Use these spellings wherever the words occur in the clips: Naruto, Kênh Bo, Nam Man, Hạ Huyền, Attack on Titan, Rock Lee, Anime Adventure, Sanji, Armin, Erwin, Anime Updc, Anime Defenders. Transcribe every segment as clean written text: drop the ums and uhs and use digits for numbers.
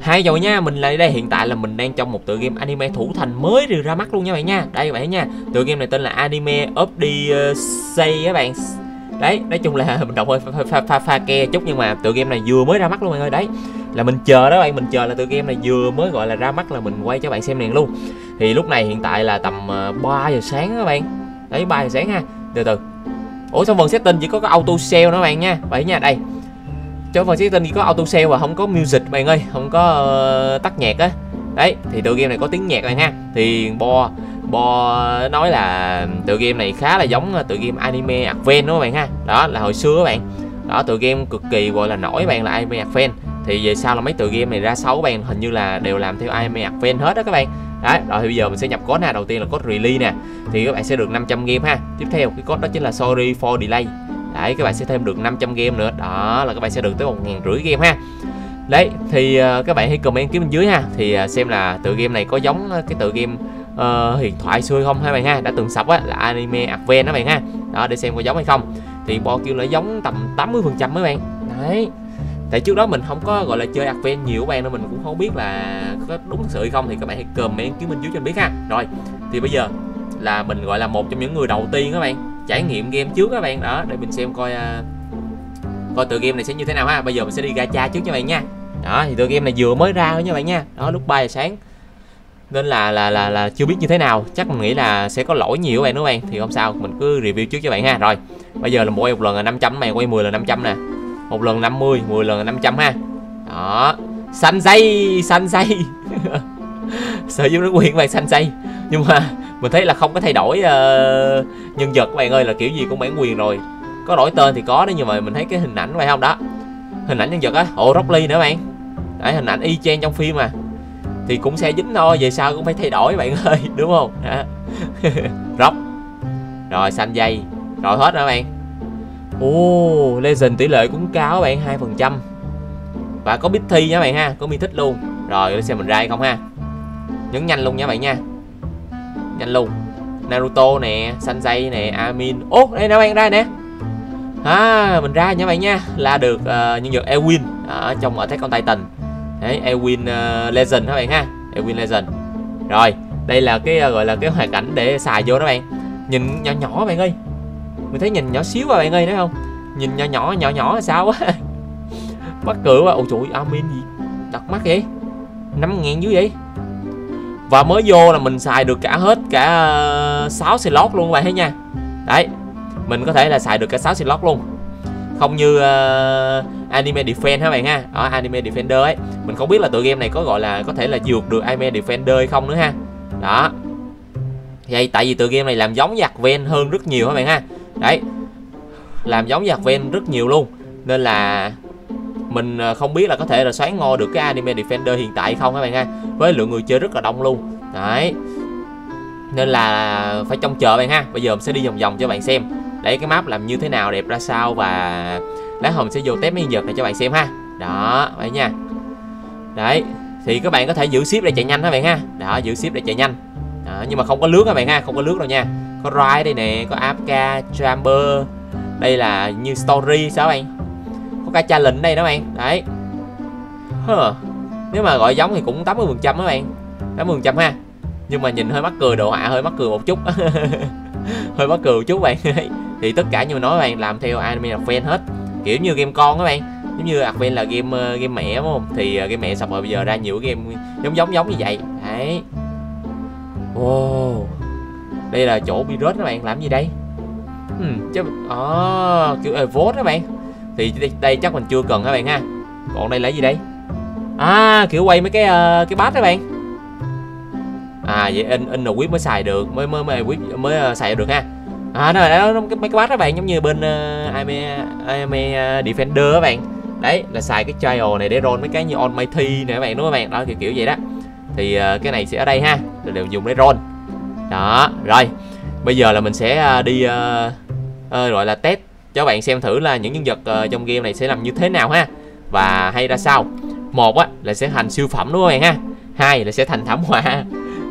Hai rồi nha, mình lại đây, hiện tại là mình đang trong một tựa game anime thủ thành mới vừa ra mắt luôn nha bạn nha. Đây bạn nha, tựa game này tên là Anime Updc các bạn. Đấy, nói chung là mình đọc hơi pha ke chút nhưng mà tựa game này vừa mới ra mắt luôn bạn ơi. Đấy, là mình chờ đó bạn, mình chờ là tựa game này vừa mới gọi là ra mắt là mình quay cho bạn xem liền luôn. Thì lúc này hiện tại là tầm 3 giờ sáng các bạn. Đấy, 3 giờ sáng ha. Từ từ. Ủa sao phần setting chỉ có cái auto sale nữa bạn nha. Vậy nha, đây. Chỗ phần setting chỉ có auto sale và không có music bạn ơi, không có tắt nhạc á. Đấy, thì tựa game này có tiếng nhạc bạn ha. Thì Bo nói là tựa game này khá là giống tựa game Anime Adventure đó bạn ha. Đó là hồi xưa các bạn. Đó, tựa game cực kỳ gọi là nổi bạn là Anime Adventure. Thì về sau là mấy tựa game này ra 6 bạn hình như là đều làm theo Anime Adventure hết đó các bạn. Đấy, rồi thì bây giờ mình sẽ nhập code nè, đầu tiên là code release nè. Thì các bạn sẽ được 500 game ha. Tiếp theo cái code đó chính là sorry for delay. Đấy, các bạn sẽ thêm được 500 game nữa. Đó là các bạn sẽ được tới 1.500 game ha. Đấy, thì các bạn hãy comment kiếm bên dưới ha. Thì xem là tựa game này có giống cái tựa game huyền thoại xưa không hai bạn ha, đã từng sập á là Anime Adventure đó bạn ha. Đó, để xem có giống hay không. Thì Bo kêu là giống tầm 80% mấy bạn. Đấy, tại trước đó mình không có gọi là chơi Adventure nhiều các bạn nên mình cũng không biết là có đúng sự hay không, thì các bạn hãy comment kiếm bên dưới cho mình biết ha. Rồi, thì bây giờ là mình gọi là một trong những người đầu tiên các bạn trải nghiệm game trước các bạn. Đó, để mình xem coi coi tựa game này sẽ như thế nào ha. Bây giờ mình sẽ đi gacha trước cho bạn nha. Đó, thì tựa game này vừa mới ra thôi nha bạn nha. Đó, lúc 3 giờ sáng nên là chưa biết như thế nào, chắc mình nghĩ là sẽ có lỗi nhiều các bạn nữa bạn, thì không sao, mình cứ review trước cho bạn ha. Rồi, bây giờ là mỗi một lần là 500 bạn, quay 10 lần 500 nè. Một lần 50, 10 lần là 500 ha. Đó, Sanji sở hữu nước quyền bạn Sanji. Nhưng mà mình thấy là không có thay đổi nhân vật các bạn ơi, là kiểu gì cũng bản quyền rồi. Có đổi tên thì có đấy, nhưng mà mình thấy cái hình ảnh phải không đó. Hình ảnh nhân vật á, ồ Rock Lee nữa bạn. Đấy, hình ảnh y chang trong phim mà. Thì cũng sẽ dính thôi, về sau cũng phải thay đổi bạn ơi, đúng không? Rock. Rồi Sanji. Rồi hết nữa bạn. Ồ, Legend tỷ lệ cũng cao bạn, 2%. Và có Bitty nha bạn ha, có mi thích luôn. Rồi để xem mình ra hay không ha. Nhấn nhanh luôn nha bạn nha. Nhanh luôn. Naruto nè, Sanji nè, Armin. Ố, đây nè bạn, ra nè. À, mình ra nha bạn nha, là được nhân vật Erwin ở trong Attack on Titan. Đấy, Erwin Legend các bạn ha, Erwin Legend. Rồi, đây là cái gọi là cái hoạt cảnh để xài vô đó bạn. Nhìn nhỏ nhỏ bạn ơi. Mình thấy nhìn nhỏ xíu à bạn ơi, thấy không? Nhìn nhỏ nhỏ sao á. Mắc cười quá. Ôi trời ơi, Armin gì đặt mắt vậy? 5.000 dưới vậy. Và mới vô là mình xài được cả hết cả 6 slot luôn các bạn thấy nha. Đấy, mình có thể là xài được cả 6 slot luôn. Không như Anime Defender các bạn ha. Ở Anime Defender ấy, mình không biết là tựa game này có gọi là có thể là vượt được Anime Defender hay không nữa ha. Đó. Vậy tại vì tựa game này làm giống giặc ven hơn rất nhiều các bạn ha. Đấy, làm giống giặc ven rất nhiều luôn, nên là mình không biết là có thể là xoán ngôi được cái Anime Defender hiện tại không các bạn ha. Với lượng người chơi rất là đông luôn. Đấy, nên là phải trông chờ bạn ha. Bây giờ mình sẽ đi vòng vòng cho bạn xem. Đấy, cái map làm như thế nào, đẹp ra sao. Và lát hồi mình sẽ vô test mấy nhân vật này cho bạn xem ha. Đó, vậy nha. Đấy, thì các bạn có thể giữ ship để chạy nhanh các bạn ha. Đó, giữ ship để chạy nhanh. Đó, nhưng mà không có lướt các bạn ha, không có lướt đâu nha. Có Ride đây nè, có AFK, Chamber. Đây là như Story sao bạn. Có cả Challenge đây đó bạn. Đấy, nếu mà gọi giống thì cũng 80% các bạn, 80% ha. Nhưng mà nhìn hơi mắc cười, đồ họa hơi mắc cười một chút. Hơi mắc cười một chút bạn. Thì tất cả như mình nói bạn, làm theo Anime Adventure hết. Kiểu như game con các bạn. Giống như Adventure là game mẹ đúng không? Thì game mẹ xong rồi bây giờ ra nhiều game giống như vậy. Đấy. Wow, đây là chỗ virus các bạn, làm gì đây? Chứ kiểu vote các bạn. Thì đây chắc mình chưa cần các bạn ha. Còn đây là gì đây? À, kiểu quay mấy cái bát các bạn. À vậy in là whip mới xài được, mới xài được ha. À nó là mấy cái bát các bạn, giống như bên Anime Defender các bạn. Đấy là xài cái trial này để roll mấy cái như Almighty nè các bạn, đúng không các bạn? Đó kiểu vậy đó. Thì cái này sẽ ở đây ha, đều dùng để roll. Đó, rồi. Bây giờ là mình sẽ đi gọi là test cho bạn xem thử là những nhân vật trong game này sẽ làm như thế nào ha. Và hay ra sao. Một á là sẽ thành siêu phẩm đúng không bạn ha. Hai là sẽ thành thảm họa.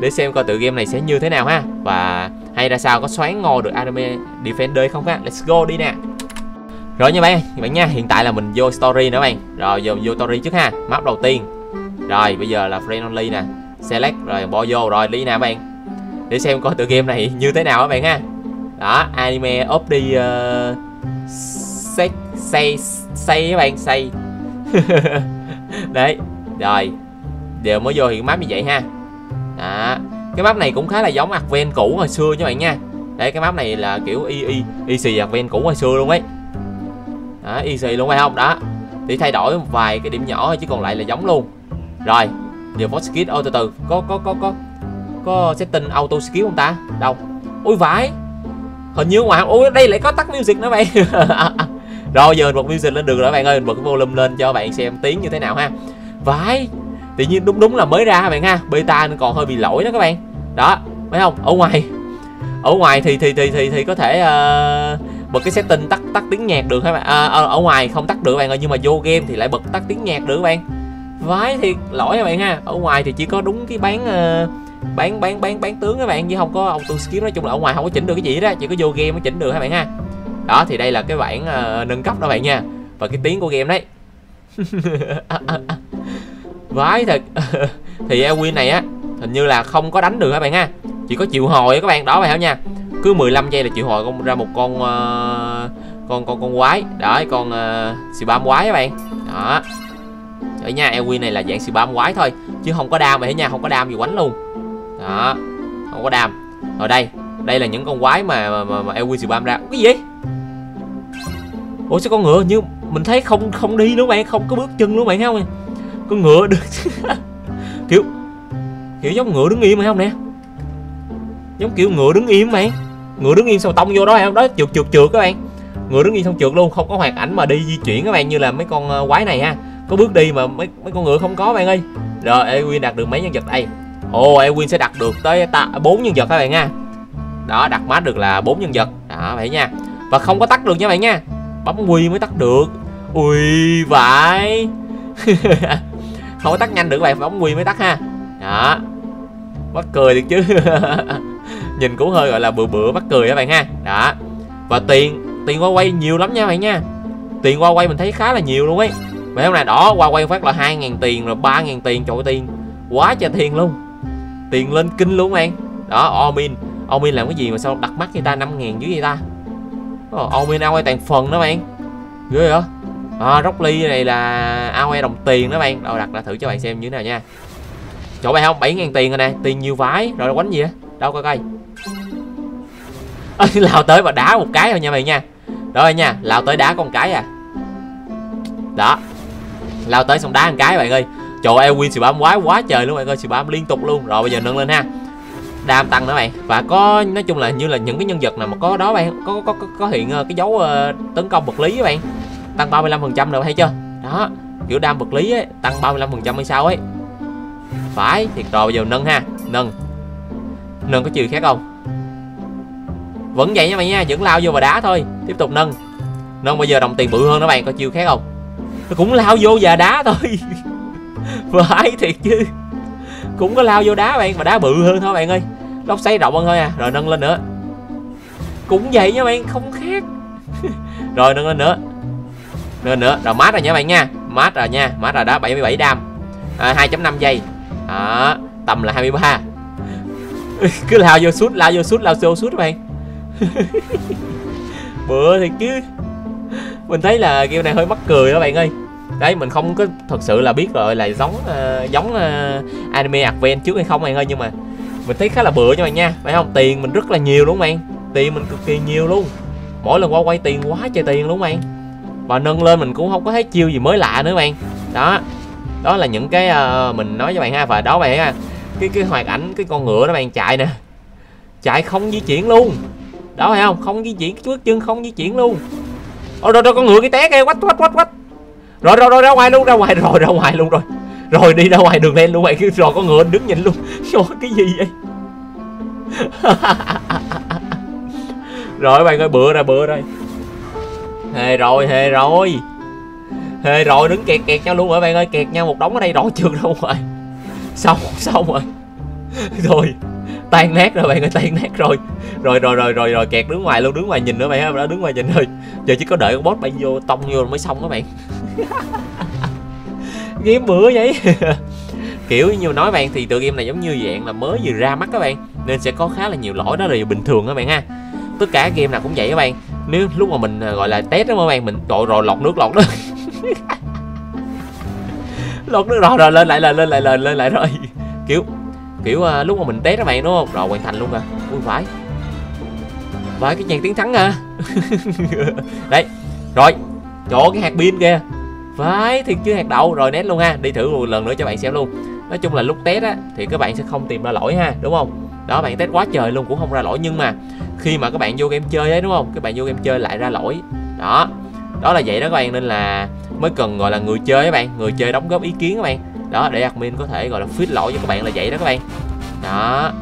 Để xem coi tựa game này sẽ như thế nào ha. Và hay ra sao, có xoán ngôi được Anime Defender không ha. Let's go đi nè. Rồi nha bạn nha, hiện tại là mình vô story nữa bạn. Rồi vô story trước ha. Map đầu tiên. Rồi bây giờ là friend only nè, select rồi bỏ vô rồi đi nè bạn, để xem coi tựa game này như thế nào các bạn ha. Đó, Anime Updc say các bạn, say. Đấy, rồi đều mới vô hiện map như vậy ha. Đó, cái map này cũng khá là giống Advent cũ hồi xưa các bạn nha. Đấy, cái map này là kiểu y xì Advent cũ hồi xưa luôn ấy. Đó, y xì luôn phải không? Đó, thì thay đổi một vài cái điểm nhỏ chứ còn lại là giống luôn. Rồi, điều post skill ô từ từ, có setting auto skill không ta? Đâu? Ui vãi. Hình như ngoài ui đây lại có tắt music nữa bạn. Rồi giờ mình bật music lên được rồi bạn ơi, mình bật cái volume lên cho bạn xem tiếng như thế nào ha. Vãi. Tự nhiên đúng là mới ra bạn ha, beta nó còn hơi bị lỗi đó các bạn. Đó, phải không? Ở ngoài thì có thể bật cái setting tắt tiếng nhạc được các bạn. Ở ngoài không tắt được bạn ơi, nhưng mà vô game thì lại bật tắt tiếng nhạc được các bạn. Vãi thiệt lỗi các bạn ha. Ở ngoài thì chỉ có đúng cái bán tướng các bạn, chứ không có auto skill. Nói chung là ở ngoài không có chỉnh được cái gì đó, chỉ có vô game mới chỉnh được các bạn ha. Đó thì đây là cái bản nâng cấp đó bạn nha, và cái tiếng của game đấy. Vãi thật. Thì Erwin này á hình như là không có đánh được các bạn ha, chỉ có triệu hồi các bạn đó bạn hiểu nha, cứ 15 giây là triệu hồi con ra một con quái đấy, con spam quái các bạn. Đó ở nha, Erwin này là dạng spam quái thôi chứ không có đam bạn hiểu nha, không có đam gì quánh luôn đó, không có đam. Rồi đây là những con quái mà Erwin spam ra. Cái gì vậy? Ủa sao con ngựa như mình thấy không đi nữa bạn, không có bước chân luôn bạn thấy không? Con ngựa được kiểu giống ngựa đứng im hay không nè, giống kiểu ngựa đứng im bạn, ngựa đứng im xong tông vô đó hay không đó, trượt các bạn, ngựa đứng im xong trượt luôn, không có hoạt ảnh mà đi di chuyển các bạn, như là mấy con quái này ha, có bước đi mà mấy con ngựa không có bạn ơi. Rồi Erwin đạt được mấy nhân vật đây? Ồ Erwin sẽ đạt được tới 4 nhân vật các bạn ha. Đó đặt mát được là 4 nhân vật đó vậy nha, và không có tắt được nha bạn nha, bấm Q mới tắt được. Ui vãi. Không có tắt nhanh được các bạn, bóng quy mới tắt ha. Đó bắt cười được chứ. Nhìn cũng hơi gọi là bữa bắt cười các bạn ha. Đó và tiền qua quay nhiều lắm nha bạn nha, tiền qua quay mình thấy khá là nhiều luôn ấy bạn không nè. Đó qua quay phát là 2.000 tiền rồi 3.000 tiền, trời ơi tiền quá trời tiền luôn, tiền lên kinh luôn bạn. Đó Armin làm cái gì mà sao đặt mắt người ta 5.000 dưới người ta. Armin ao tàn phần đó bạn, ghê hả? Rock Lee này là AOE đồng tiền đó bạn. Rồi đặt ra thử cho bạn xem như thế nào nha. Chỗ bạn không 7.000 tiền rồi nè, tiền nhiều vãi. Rồi quánh gì á? Đâu coi coi. Lao tới và đá một cái thôi nha bạn nha. Đó nha, lao tới đá con cái à. Đó. Lao tới xong đá một cái bạn ơi. Trời ơi Erwin spam quá trời luôn bạn ơi, spam liên tục luôn. Rồi bây giờ nâng lên ha. Đam tăng nữa bạn. Và có nói chung là như là những cái nhân vật nào mà có đó bạn, có hiện cái dấu tấn công vật lý các bạn. Tăng 35% rồi hay chưa? Đó, kiểu đam vật lý ấy, tăng 35% hay sao ấy. Phải, thiệt rồi bây giờ nâng ha, nâng có trừ khác không? Vẫn vậy nha mày nha, vẫn lao vô và đá thôi, tiếp tục nâng bây giờ đồng tiền bự hơn đó bạn, có chiêu khác không? Nó cũng lao vô và đá thôi. Phải thiệt chứ, cũng có lao vô đá bạn, mà đá bự hơn thôi bạn ơi, lốc xoáy rộng hơn thôi à, rồi nâng lên nữa. Cũng vậy nha bạn, không khác. Rồi nâng lên nữa rồi mát rồi nha bạn nha, mát rồi đó, 77 đam 2.5 giây đó, tầm là 23. Cứ lao vô sút các bạn. Bữa thì chứ mình thấy là game này hơi mắc cười đó bạn ơi. Đấy mình không có thật sự là biết rồi là giống Anime Adventure trước hay không bạn ơi, nhưng mà mình thấy khá là bựa cho bạn nha, phải không? Tiền mình rất là nhiều luôn bạn, tiền mình cực kỳ nhiều luôn, mỗi lần qua quay tiền quá trời tiền luôn bạn. Và nâng lên mình cũng không có thấy chiêu gì mới lạ nữa bạn. Đó là những cái mình nói cho bạn ha. Và đó bạn ha, cái hoạt ảnh cái con ngựa đó bạn, chạy nè, chạy không di chuyển luôn đó phải không, không di chuyển bước chân, không di chuyển luôn. Ôi rồi con ngựa cái té kìa, quách rồi ra ngoài luôn rồi đi ra ngoài đường lên luôn bạn. Rồi con ngựa đứng nhìn luôn. Trời cái gì vậy? Rồi bạn ơi bựa rồi Hề rồi đứng kẹt nhau luôn rồi bạn ơi, kẹt nhau một đống ở đây, đổ trường đâu rồi. Xong rồi. Rồi, tan nát rồi bạn ơi, tan nát rồi. Rồi kẹt đứng ngoài luôn, đứng ngoài nhìn nữa bạn ơi, đứng ngoài nhìn thôi. Giờ chỉ có đợi con boss bay vô tông vô mới xong đó bạn. Game bữa vậy. kiểu như nói bạn thì tựa game này giống như dạng là mới vừa ra mắt các bạn, nên sẽ có khá là nhiều lỗi, đó là điều bình thường các bạn ha. Tất cả game nào cũng vậy các bạn. Nếu lúc mà mình gọi là test đó các bạn, mình tội rồi lọt nước lọt nước rồi lên lại rồi kiểu lúc mà mình test các bạn đúng không, rồi hoàn thành luôn à. Ui phải cái chàng tiếng thắng à. Đấy rồi, chỗ cái hạt pin kìa, phải thiệt chứ hạt đậu rồi, nét luôn ha. Đi thử một lần nữa cho bạn xem luôn. Nói chung là lúc test á thì các bạn sẽ không tìm ra lỗi ha, đúng không? Đó, bạn test quá trời luôn cũng không ra lỗi, nhưng mà khi mà các bạn vô game chơi ấy đúng không, các bạn vô game chơi lại ra lỗi. Đó, đó là vậy đó các bạn, nên là mới cần gọi là người chơi các bạn, người chơi đóng góp ý kiến các bạn. Đó, để admin có thể gọi là fix lỗi cho các bạn là vậy đó các bạn. Đó,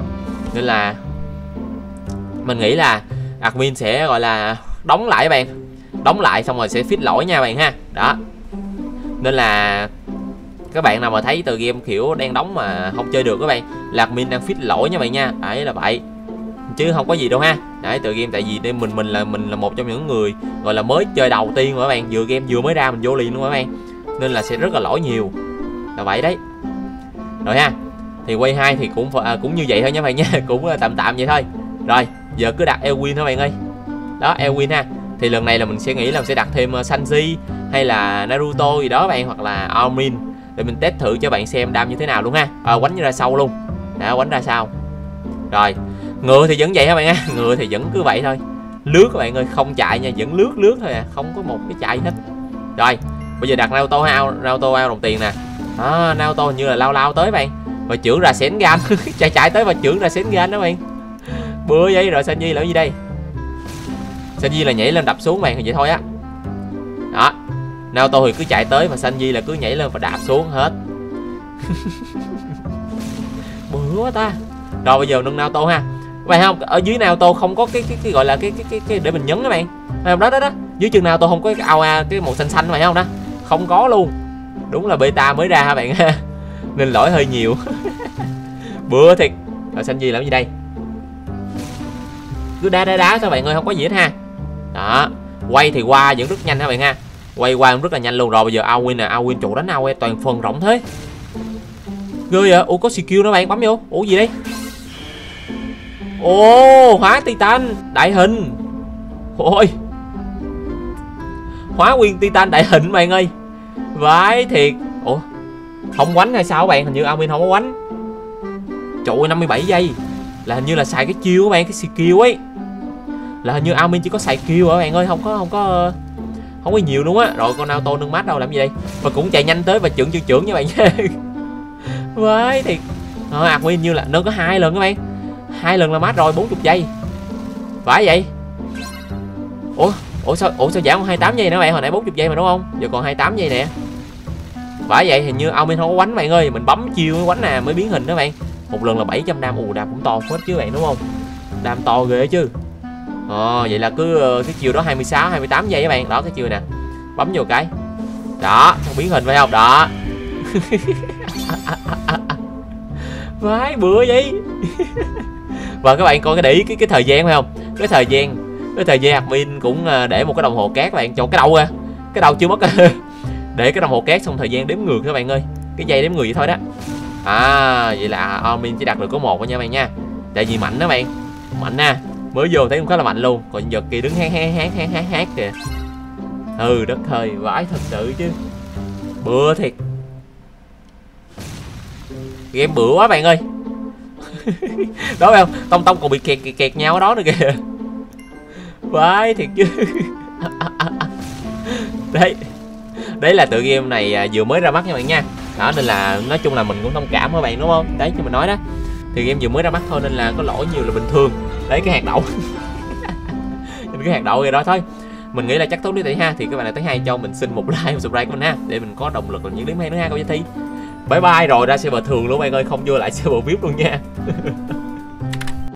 nên là mình nghĩ là admin sẽ gọi là đóng lại các bạn, đóng lại xong rồi sẽ fix lỗi nha bạn ha. Đó, nên là các bạn nào mà thấy từ game kiểu đang đóng mà không chơi được các bạn, là admin đang fix lỗi nha bạn nha. Đấy là vậy, chứ không có gì đâu ha. Đấy, từ game tại vì đây mình là một trong những người gọi là mới chơi đầu tiên của các bạn, vừa game vừa mới ra mình vô liền luôn các bạn, nên là sẽ rất là lỗi nhiều, là vậy đấy. Rồi ha, thì quay 2 thì cũng như vậy thôi nha bạn nha, cũng tạm vậy thôi. Rồi giờ cứ đặt Erwin thôi bạn ơi. Đó, Erwin ha. Thì lần này là mình sẽ nghĩ là mình sẽ đặt thêm Sanji hay là Naruto gì đó bạn, hoặc là Armin, để mình test thử cho bạn xem đam như thế nào luôn ha. Quánh ra sau luôn. Đã, quánh ra sau. Rồi, ngựa thì vẫn vậy các bạn ha. Ngựa thì vẫn cứ vậy thôi. Lướt các bạn ơi, không chạy nha, vẫn lướt thôi à, không có một cái chạy hết. Rồi, bây giờ đặt Naruto out, đồng tiền nè. Đó, Naruto hình như là lao tới bạn. Và trưởng ra sến gan, chạy tới và trưởng ra sến gan đó bạn. Bữa vậy rồi Sanji làm gì đây? Sanji là nhảy lên đập xuống bạn, thì vậy thôi á. Đó, Naruto thì cứ chạy tới và Sanji là cứ nhảy lên và đạp xuống hết. Bữa quá ta. Rồi bây giờ nâng Naruto ha. Vậy không, ở dưới Naruto không có cái gọi là cái để mình nhấn các bạn. Đó. Dưới chân Naruto không có cái aura cái màu xanh phải không đó? Không có luôn. Đúng là beta mới ra hả bạn ha. Nên lỗi hơi nhiều. Bữa thiệt. Rồi Sanji làm gì đây? Cứ đá thôi bạn ơi, không có gì hết ha. Đó, quay thì qua vẫn rất nhanh ha bạn ha, quay qua cũng rất là nhanh luôn. Rồi bây giờ Erwin nè, Erwin trụ đánh nào toàn phần rộng thế ghê vậy. Ủa có skill nữa bạn, bấm vô. Ủa gì đấy? Ồ, hóa Titan đại hình. Ôi, hóa nguyên Titan đại hình bạn ơi, vãi thiệt. Ủa không quánh hay sao bạn, hình như Erwin không có quánh. Trời ơi, 57 giây là hình như là xài cái chiêu các bạn, cái skill ấy là hình như Armin chỉ có xài skill các bạn ơi, không có nhiều luôn á. Rồi con Naruto nâng mát đâu làm gì đây, và cũng chạy nhanh tới và trưởng nha bạn nha. Vãi thiệt. Armin như là nó có 2 lần các bạn, 2 lần là mát rồi, 40 giây phải vậy. Ủa sao giảm 28 giây nữa bạn, hồi nãy 40 giây mà đúng không, giờ còn 28 giây nè. Phải vậy, hình như Armin không có quánh bạn ơi, mình bấm chiêu mới quánh nè, mới biến hình đó bạn. Một lần là 700 đam, ù đam cũng to phết chứ bạn đúng không, đam to ghê chứ. Vậy là cứ cái chiều đó 26 28 giây các bạn. Đó, cái chiều nè, bấm vô cái đó xong biến hình phải không đó. Vãi bữa vậy. Và các bạn coi cái để ý cái thời gian phải không, cái thời gian admin cũng để một cái đồng hồ cát bạn, chỗ cái đầu chưa mất. Để cái đồng hồ cát xong thời gian đếm ngược các bạn ơi, cái dây đếm ngược vậy thôi đó. À, vậy là Armin chỉ đặt được có 1 thôi nha bạn nha. Tại vì mạnh đó bạn, mạnh ha. Mới vô thấy cũng khá là mạnh luôn. Còn giật kia đứng hát kìa. Ừ, đất hơi vãi thật sự chứ. Bữa thiệt. Game bữa quá bạn ơi. Đó phải không? Tông còn bị kẹt nhau ở đó nữa kìa. Vãi thiệt chứ. Đấy, đấy là tựa game này vừa mới ra mắt nha bạn nha. Đó, nên là nói chung là mình cũng thông cảm các bạn đúng không? Đấy như mình nói đó, thì game vừa mới ra mắt thôi nên là có lỗi nhiều là bình thường. Đấy cái hạt đậu. Cái hạt đậu rồi đó thôi. Mình nghĩ là chắc tốt như vậy ha. Thì các bạn nào thấy hay cho mình xin một like, một subscribe của mình ha, để mình có động lực làm những clip hay nữa ha. Các bạn thi. Bye bye, rồi ra server thường luôn bạn ơi, không vô lại server VIP luôn nha.